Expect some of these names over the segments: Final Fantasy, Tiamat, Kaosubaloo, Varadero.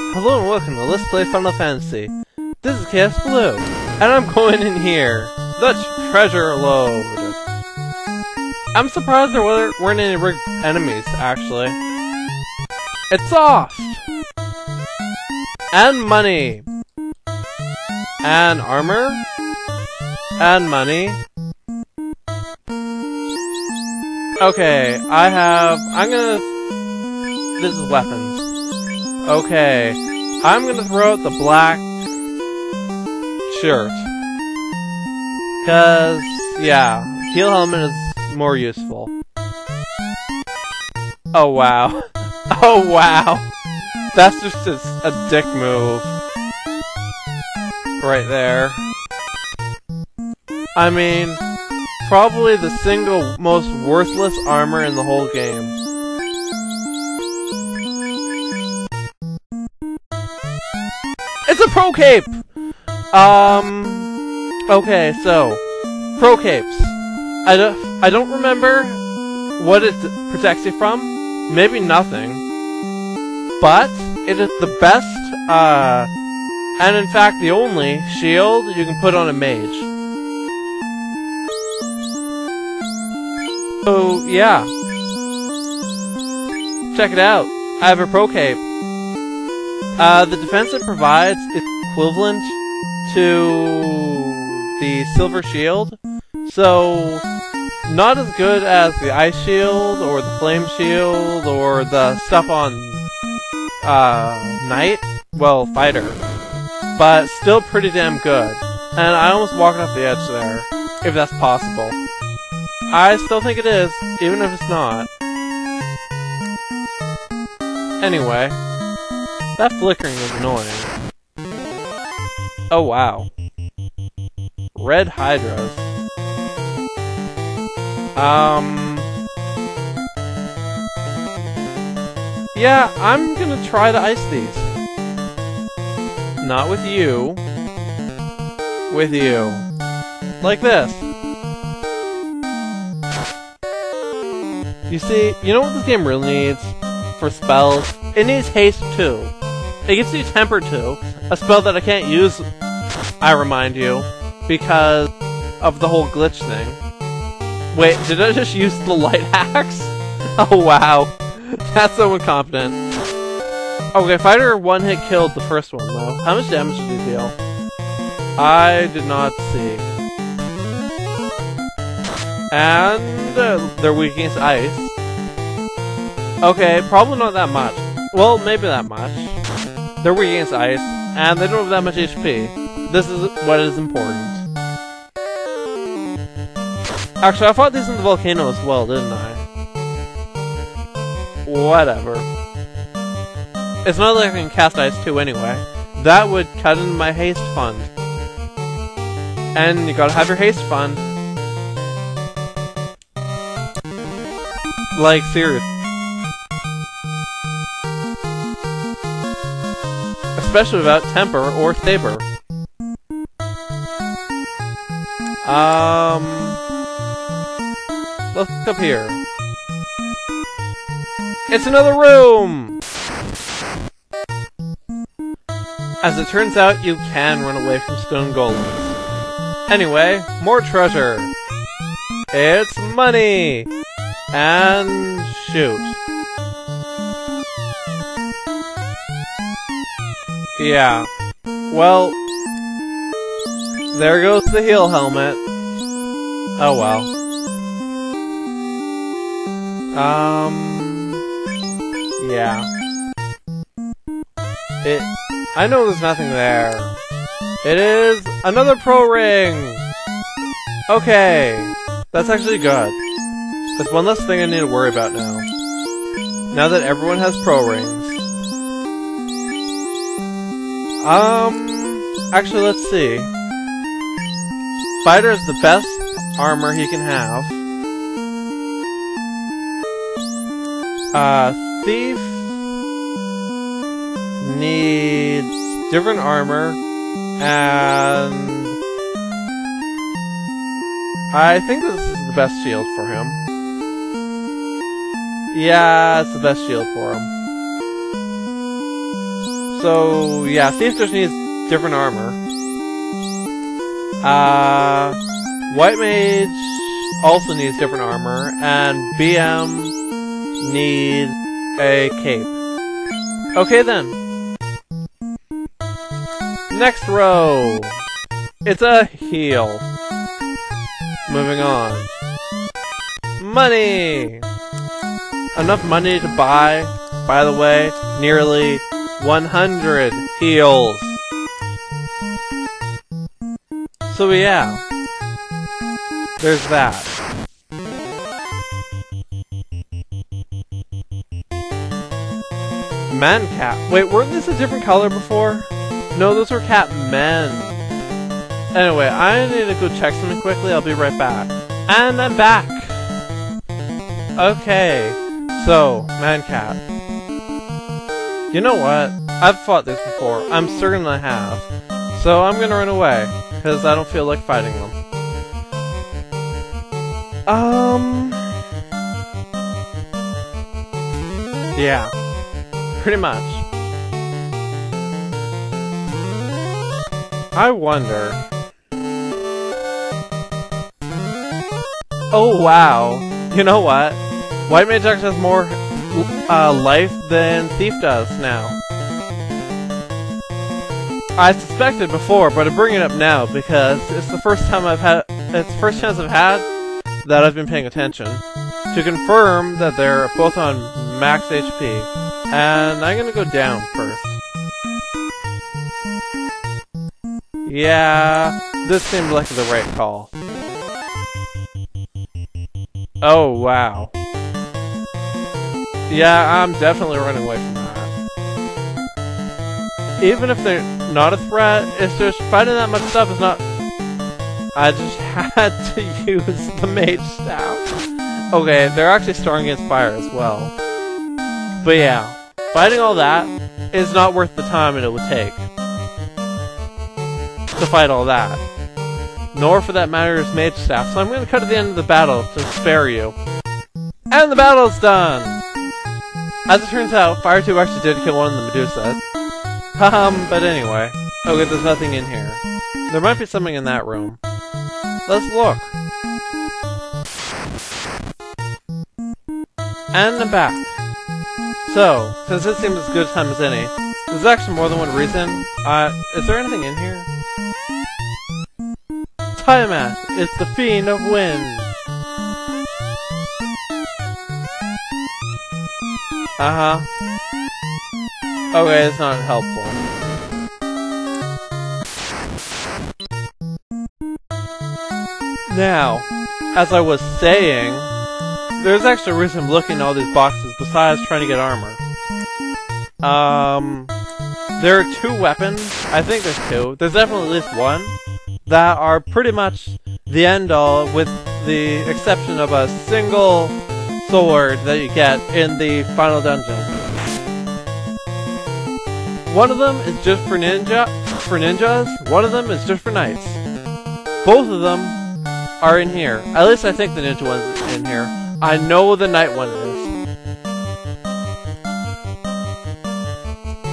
Hello and welcome to Let's Play Final Fantasy. This is Kaosubaloo, and I'm going in here. Such treasure load. I'm surprised there weren't any rigged enemies, actually. It's off! And money! And armor? And money? Okay, this is weapons. Okay, I'm gonna throw out the black shirt. Cause, yeah, heel helmet is more useful. Oh wow. Oh wow! That's just a dick move. Right there. I mean, probably the single most worthless armor in the whole game. It's a pro cape! Okay, so, pro capes. I don't remember what it protects you from. Maybe nothing. But it is the best, and in fact the only shield you can put on a mage. So, yeah. Check it out. I have a pro cape. The defense it provides is equivalent to the silver shield, so not as good as the ice shield, or the flame shield, or the stuff on, knight, well, fighter, but still pretty damn good. And I almost walked off the edge there, if that's possible. I still think it is, even if it's not. Anyway. That flickering is annoying. Oh wow. Red hydras. Yeah, I'm gonna try to ice these. Not with you. With you. Like this. You see, you know what this game really needs? For spells? It needs haste too. It gives you Temper 2, a spell that I can't use, I remind you, because of the whole glitch thing. Wait, did I just use the light axe? Oh wow, that's so incompetent. Okay, fighter one hit killed the first one though. How much damage did he deal? I did not see. And they're weak against ice. Okay, probably not that much. Well, maybe that much. They're weak against ice, and they don't have that much HP. This is what is important. Actually, I fought these in the volcano as well, didn't I? Whatever. It's not like I can cast ice too anyway. That would cut into my haste fund. And you gotta have your haste fund. Like, seriously. Especially without Temper or Saber. Let's look up here. It's another room! As it turns out, you can run away from stone golems. Anyway, more treasure. It's money! And shoot. Yeah, well, there goes the heel helmet. Oh well. Yeah. I know there's nothing there. It is another pro ring! Okay, that's actually good. That's one less thing I need to worry about now. Now that everyone has pro rings. Actually, let's see. Fighter is the best armor he can have. Thief needs different armor, and I think this is the best shield for him. Yeah, it's the best shield for him. So, yeah, Thiefsters needs different armor. White Mage also needs different armor, and BM needs a cape. Okay then. Next row! It's a heal. Moving on. Money! Enough money to buy, by the way, nearly 100 heals. So yeah, there's that. Man cat. Wait, weren't these a different color before? No, those were cat men. Anyway, I need to go check something quickly. I'll be right back. And I'm back. Okay, so man cat. You know what? I've fought this before. I'm certain I have. So I'm gonna run away, because I don't feel like fighting them. Yeah. Pretty much. I wonder... Oh wow. You know what? White Mage actually has more... life than Thief does now. I suspected before, but I bring it up now because it's the first time I've had, it's the first chance I've had that I've been paying attention to confirm that they're both on max HP. And I'm gonna go down first. Yeah, this seemed like the right call. Oh wow. Yeah, I'm definitely running away from that. Even if they're not a threat, it's just fighting that much stuff is not... I just had to use the mage staff. Okay, they're actually strong against fire as well. But yeah, fighting all that is not worth the time it would take to fight all that. Nor for that matter is mage staff, so I'm going to cut to the end of the battle to spare you. And the battle's done! As it turns out, Fire 2 actually did kill one of the Medusa. But anyway. Okay, there's nothing in here. There might be something in that room. Let's look. And I'm back. So, since this seems as good a time as any, there's actually more than one reason. Is there anything in here? Tiamat! It's the Fiend of Wind! Uh-huh. Okay, it's not helpful. Now, as I was saying, there's actually a reason I'm looking at all these boxes besides trying to get armor. There are two weapons. I think there's two. There's definitely at least one that are pretty much the end-all, with the exception of a single sword that you get in the final dungeon. One of them is just for ninjas, one of them is just for knights. Both of them are in here. At least I think the ninja one is in here. I know the knight one is.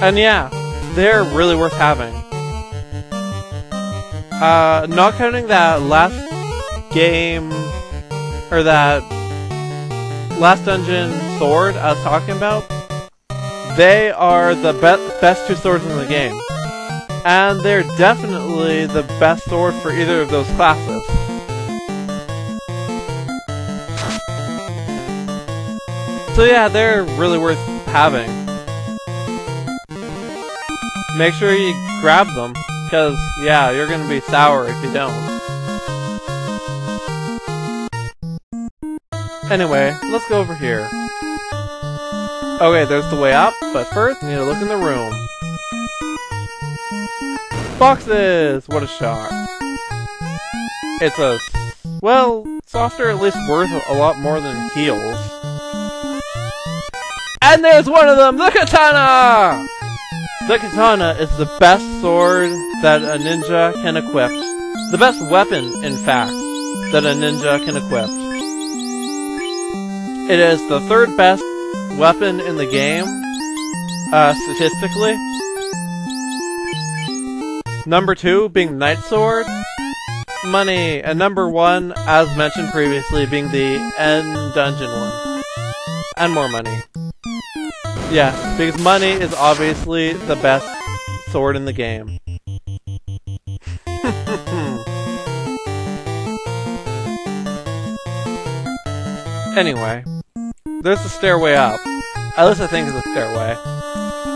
And yeah, they're really worth having. Not counting that last game, or that last dungeon sword I was talking about, they are the best two swords in the game. And they're definitely the best sword for either of those classes. So yeah, they're really worth having. Make sure you grab them, because yeah, you're gonna be sour if you don't. Anyway, let's go over here. Okay, there's the way up, but first I need to look in the room. Boxes! What a shock. It's a... well, softer at least worth a lot more than heals. And there's one of them! The katana! The katana is the best sword that a ninja can equip. The best weapon, in fact, that a ninja can equip. It is the third best weapon in the game, statistically, Number 2 being Night Sword, Money, and number 1, as mentioned previously, being the end dungeon one. And more money. Yeah, because money is obviously the best sword in the game. Anyway, there's the stairway up. At least I think it's a stairway.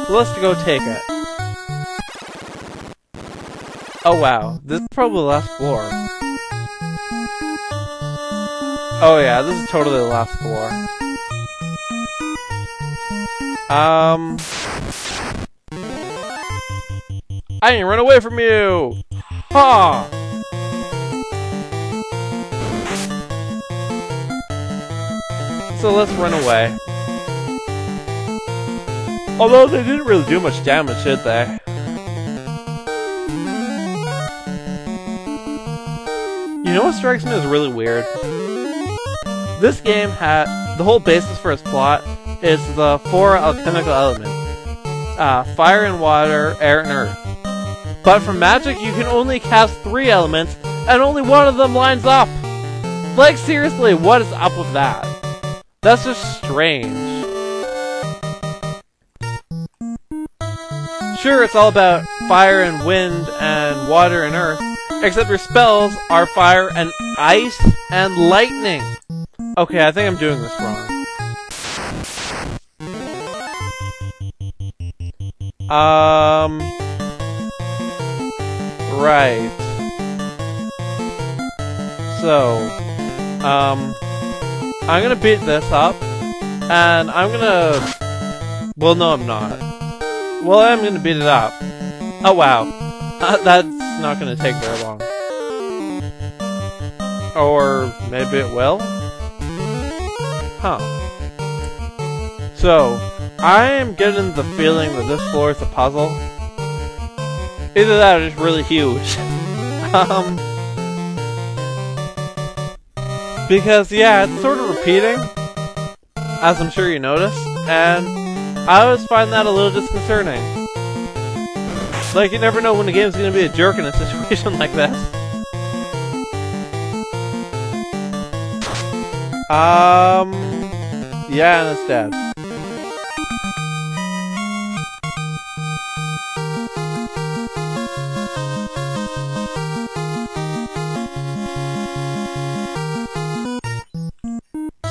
So let's go take it. Oh wow, this is probably the last floor. Oh yeah, this is totally the last floor. I didn't run away from you! Ha! Huh. So let's run away. Although they didn't really do much damage, did they? You know what strikes me as really weird? This game had... the whole basis for its plot is the 4 alchemical elements. Fire and water, air and earth. But for magic, you can only cast 3 elements, and only one of them lines up! Like, seriously, what is up with that? That's just strange. Sure, it's all about fire and wind and water and earth, except your spells are fire and ice and lightning. Okay, I think I'm doing this wrong. Right. So, I'm gonna beat this up, and I'm gonna... well, no, I'm not. Well, I'm gonna beat it up. Oh, wow. That's not gonna take very long. Or maybe it will? Huh. So, I am getting the feeling that this floor is a puzzle. Either that or it's really huge. Because, yeah, it's sort of repeating, as I'm sure you noticed, and I always find that a little disconcerting. Like, you never know when the game's gonna be a jerk in a situation like this. Yeah, and it's dead.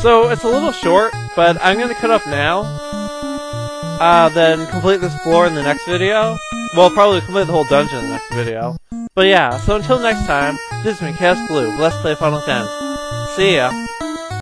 So, it's a little short, but I'm gonna cut off now, then complete this floor in the next video. Well, probably complete the whole dungeon in the next video. But yeah, so until next time, this has been Kaosubaloo. Let's play Final Fantasy. See ya!